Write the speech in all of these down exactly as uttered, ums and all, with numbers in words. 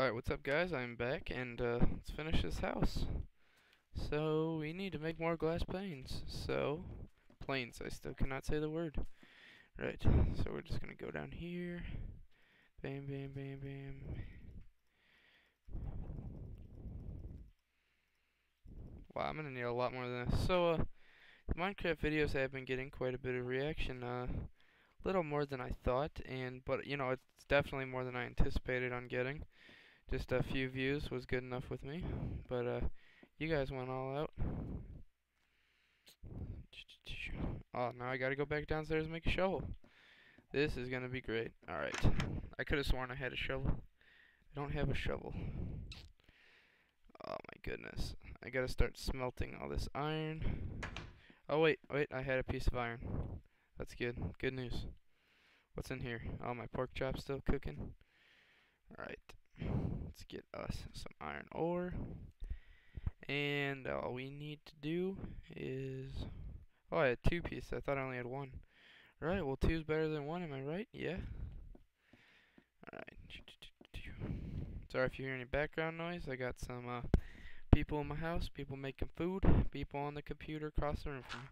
Alright, what's up guys? I'm back and uh, let's finish this house. So we need to make more glass planes. So, planes, I still cannot say the word. Right, so we're just gonna go down here. Bam, bam, bam, bam. Wow, I'm gonna need a lot more than this. So, uh, the Minecraft videos have been getting quite a bit of reaction. Uh, little more than I thought, and but you know, it's definitely more than I anticipated on getting. Just a few views was good enough with me, but uh, you guys went all out. Oh, now I gotta go back downstairs and make a shovel. This is gonna be great. Alright, I could have sworn I had a shovel. I don't have a shovel. Oh my goodness, I gotta start smelting all this iron. Oh wait, wait, I had a piece of iron. That's good. Good news. What's in here? Oh, my pork chop's still cooking. Alright. Let's get us some iron ore. And all we need to do is... Oh, I had two pieces. I thought I only had one. Alright, well, two's better than one. Am I right? Yeah. Alright. Sorry if you hear any background noise. I got some uh, people in my house. People making food. People on the computer across the room from me.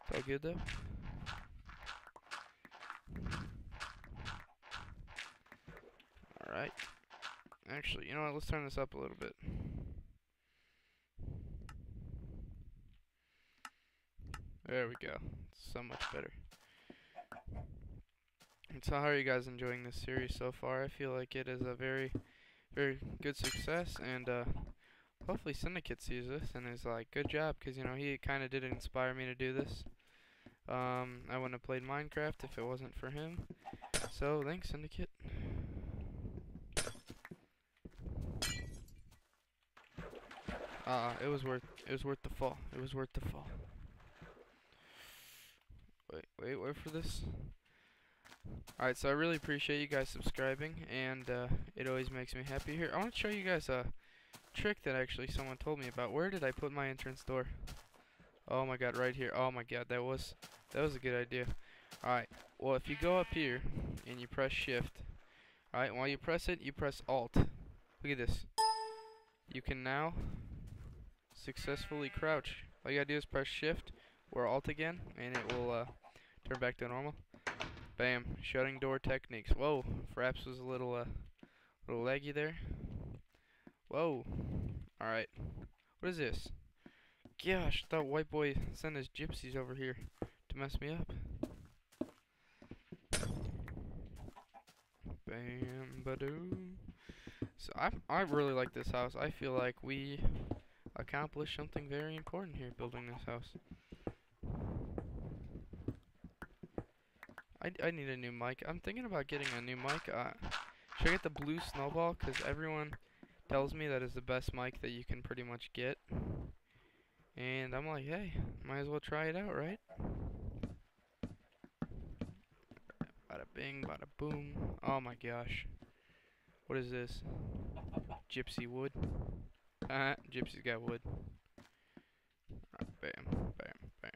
It's all good, though. Alright. Actually, you know what? Let's turn this up a little bit. There we go. It's so much better. And so how are you guys enjoying this series so far? I feel like it is a very, very good success. And uh, hopefully Syndicate sees this and is like, good job. Because, you know, he kind of did inspire me to do this. Um, I wouldn't have played Minecraft if it wasn't for him. So, thanks, Syndicate. Uh, it was worth, it was worth the fall. It was worth the fall. Wait, wait, wait for this. Alright, so I really appreciate you guys subscribing, and, uh, it always makes me happy. Here, I want to show you guys a trick that actually someone told me about. Where did I put my entrance door? Oh my god, right here. Oh my god, that was, that was a good idea. Alright, well, if you go up here, and you press shift, alright, while you press it, you press alt. Look at this. You can now successfully crouch. All you gotta do is press shift or alt again and it will uh, turn back to normal. Bam, shutting door techniques. Whoa, Fraps was a little uh, little laggy there. Whoa. Alright, what is this? Gosh, that white boy sent his gypsies over here to mess me up. Bam, badoo. So I, I really like this house. I feel like we accomplish something very important here building this house. I, I need a new mic. I'm thinking about getting a new mic. Uh, should I get the blue snowball? Because everyone tells me that is the best mic that you can pretty much get. And I'm like, hey, might as well try it out, right? Bada bing, bada boom. Oh my gosh. What is this? Gypsy wood. Uh, gypsy's got wood. Alright, bam, bam, bam.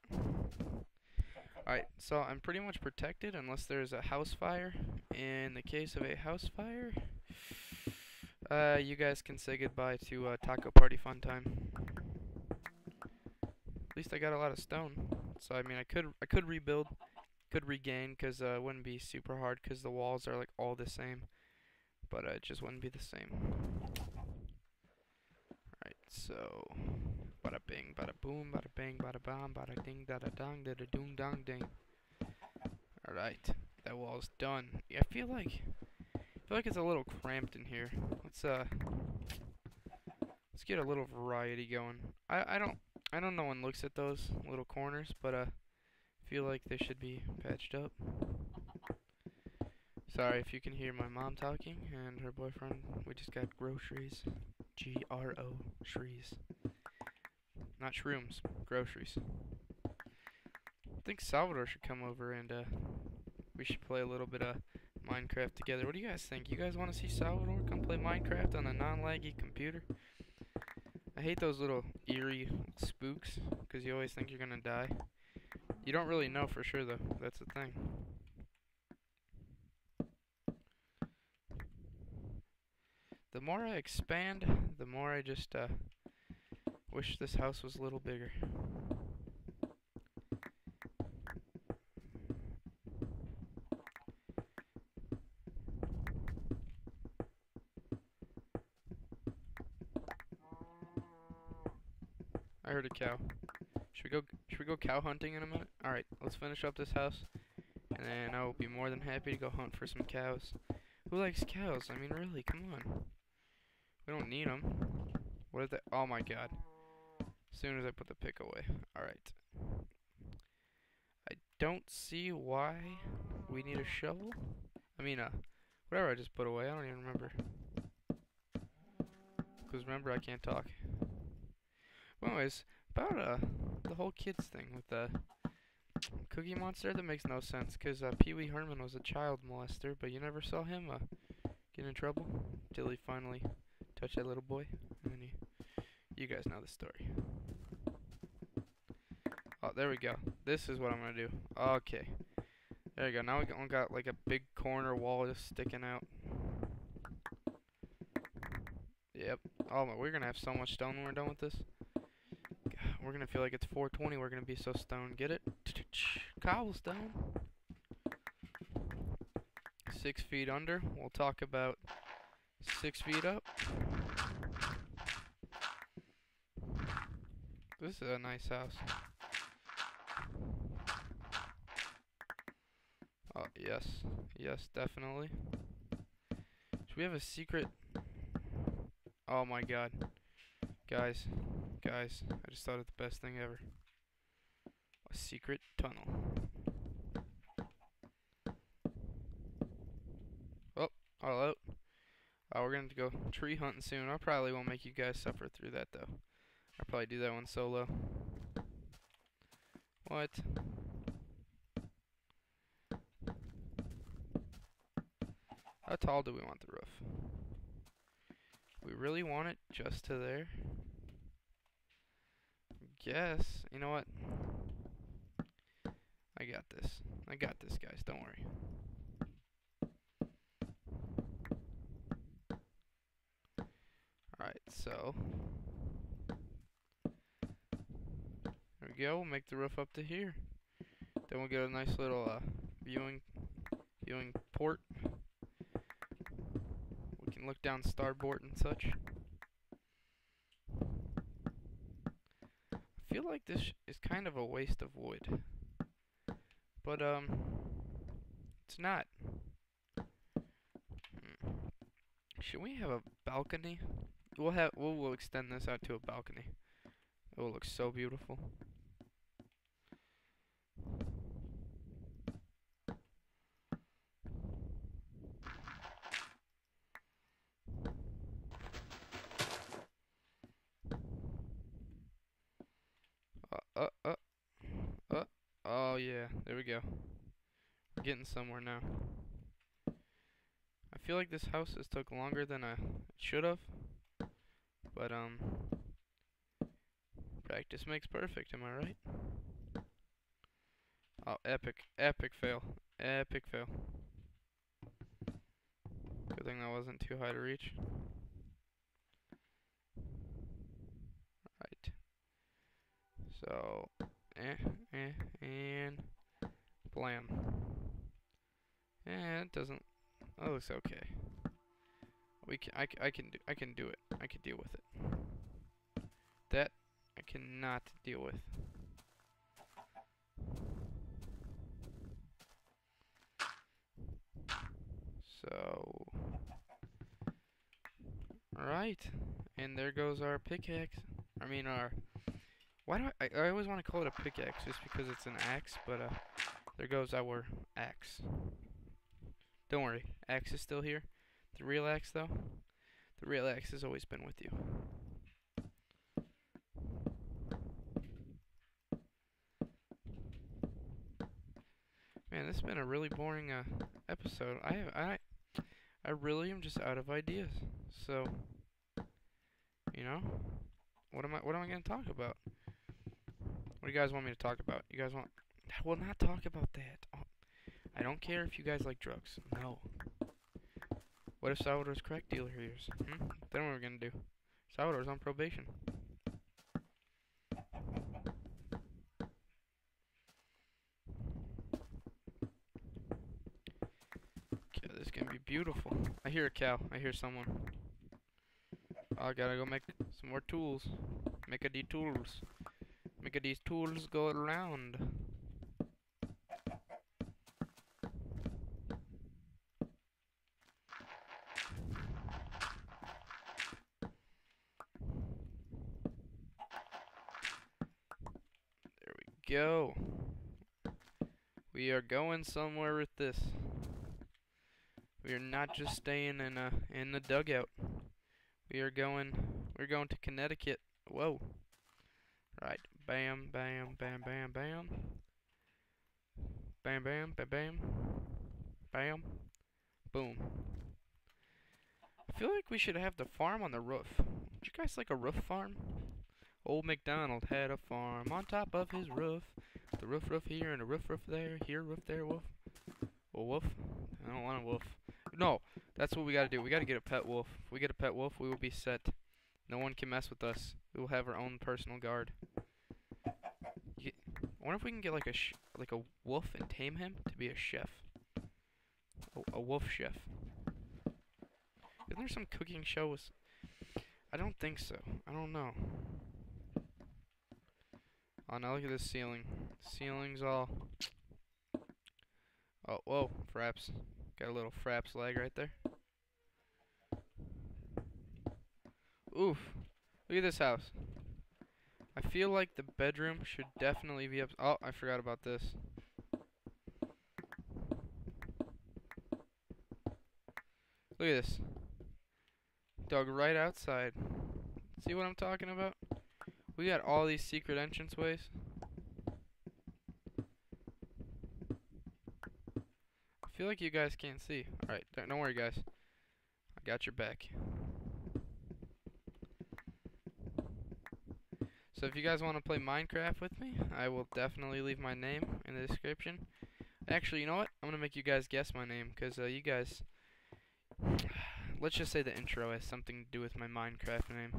Alright, so I'm pretty much protected unless there's a house fire. In the case of a house fire, uh, you guys can say goodbye to uh, Taco Party Fun Time. At least I got a lot of stone, so I mean I could I could rebuild, could regain, because uh, it wouldn't be super hard because the walls are like all the same, but uh, it just wouldn't be the same. So, bada bing, bada boom, bada bang, bada bam, bada ding, da da dong, da da doom, dong, ding. Alright, that wall's done. Yeah, I feel like, I feel like it's a little cramped in here. Let's uh, let's get a little variety going. I I don't I don't know when looks at those little corners, but uh, I feel like they should be patched up. Sorry if you can hear my mom talking and her boyfriend. We just got groceries. G R O shrees. Not shrooms. Groceries. I think Salvador should come over and uh, we should play a little bit of Minecraft together. What do you guys think? You guys want to see Salvador come play Minecraft on a non-laggy computer? I hate those little eerie spooks because you always think you're going to die. You don't really know for sure though. That's the thing. the more I expand, the more I just uh, wish this house was a little bigger. I heard a cow. Should we go? Should we go cow hunting in a minute? All right, let's finish up this house, and then I will be more than happy to go hunt for some cows. Who likes cows? I mean, really, come on. We don't need them. What if they? Oh my God! As soon as I put the pick away. All right. I don't see why we need a shovel. I mean, uh, whatever I just put away. I don't even remember. Because remember, I can't talk. Well, anyways, about uh, the whole kids thing with the Cookie Monster, that makes no sense, because uh, Pee Wee Herman was a child molester, but you never saw him uh, get in trouble until he finally touched that little boy. And then he, you guys know the story. Oh, there we go. This is what I'm going to do. Okay. There we go. Now we got, we got like a big corner wall just sticking out. Yep. Oh, my, we're going to have so much stone when we're done with this. We're gonna feel like it's four twenty. We're gonna be so stoned. Get it? Cobblestone. Six feet under. We'll talk about six feet up. This is a nice house. Oh yes, yes, definitely. Should we have a secret? Oh my God, guys. Guys, I just thought of the best thing ever. A secret tunnel. Oh, all out. Uh, we're going to go tree hunting soon. I probably won't make you guys suffer through that, though. I'll probably do that one solo. What? How tall do we want the roof? We really want it just to there. Yes, you know what? I got this. I got this, guys. Don't worry. Alright, so. There we go. We'll make the roof up to here. Then we'll get a nice little uh, viewing, viewing port. We can look down starboard and such. I feel like this is kind of a waste of wood, but um, it's not. Hmm. Should we have a balcony? We'll have we'll, we'll extend this out to a balcony. It will look so beautiful. Uh, uh, uh, oh yeah, there we go. We're getting somewhere now. I feel like this house has took longer than I it should have, but um, practice makes perfect, am I right? Oh, epic, epic fail, epic fail. Good thing that wasn't too high to reach. Right. So, eh, eh, and blam. Eh, it doesn't. That looks okay. We can, I, I can, do, I can do it. I can deal with it. That I cannot deal with. So, all right, and there goes our pickaxe. I mean our. Why do I, I always want to call it a pickaxe just because it's an axe, but uh, there goes our axe. Don't worry, axe is still here. The real axe, though, the real axe has always been with you. Man, this has been a really boring uh, episode. I have, I I really am just out of ideas. So, you know, what am I what am I going to talk about? What do you guys want me to talk about? You guys want... I will not talk about that. Oh, I don't care if you guys like drugs. No. What if Salvador's crack dealer hears? Hmm? Then what are we gonna do? Salvador's on probation. Okay, this is gonna be beautiful. I hear a cow. I hear someone. I gotta go make some more tools. Make a these tools. Make a these tools go around. Go. We are going somewhere with this. We are not just staying in a in the dugout. We are going. We're going to Connecticut. Whoa! Right. Bam. Bam. Bam. Bam. Bam. Bam. Bam. Bam. Bam. Bam. Boom. I feel like we should have the farm on the roof. Would you guys like a roof farm? Old MacDonald had a farm on top of his roof. The roof roof here and a roof roof there. Here roof there wolf. A wolf? I don't want a wolf. No, that's what we gotta do. We gotta get a pet wolf. If we get a pet wolf, we will be set. No one can mess with us. We will have our own personal guard. I wonder if we can get like a sh like a wolf and tame him to be a chef. Oh, a wolf chef. Isn't there some cooking show with... I don't think so. I don't know. Oh, now look at this ceiling. Ceiling's all... Oh, whoa, fraps. Got a little fraps lag right there. Oof. Look at this house. I feel like the bedroom should definitely be up... Oh, I forgot about this. Look at this. Dug right outside. See what I'm talking about? We got all these secret entranceways. I feel like you guys can't see. Alright, don't, don't worry guys. I got your back. So if you guys want to play Minecraft with me, I will definitely leave my name in the description. Actually, you know what? I'm going to make you guys guess my name, because uh, you guys... Let's just say the intro has something to do with my Minecraft name.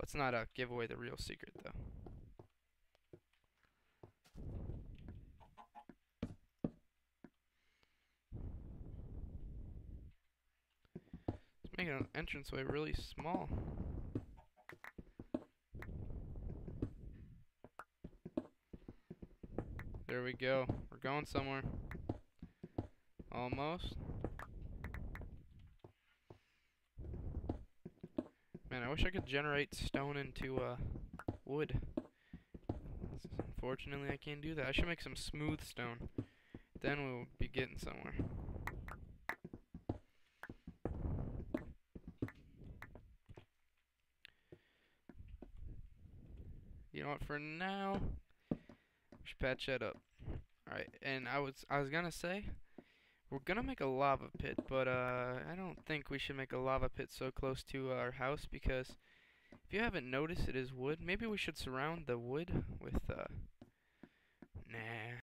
Let's not uh, give away the real secret, though. It's making an entranceway really small. There we go. We're going somewhere. Almost. Man, I wish I could generate stone into uh, wood. Unfortunately, I can't do that. I should make some smooth stone. Then we'll be getting somewhere. You know what? For now, we should patch that up. All right. And I was I was gonna say. We're gonna make a lava pit, but uh, I don't think we should make a lava pit so close to our house, because if you haven't noticed, it is wood. Maybe we should surround the wood with, uh, nah,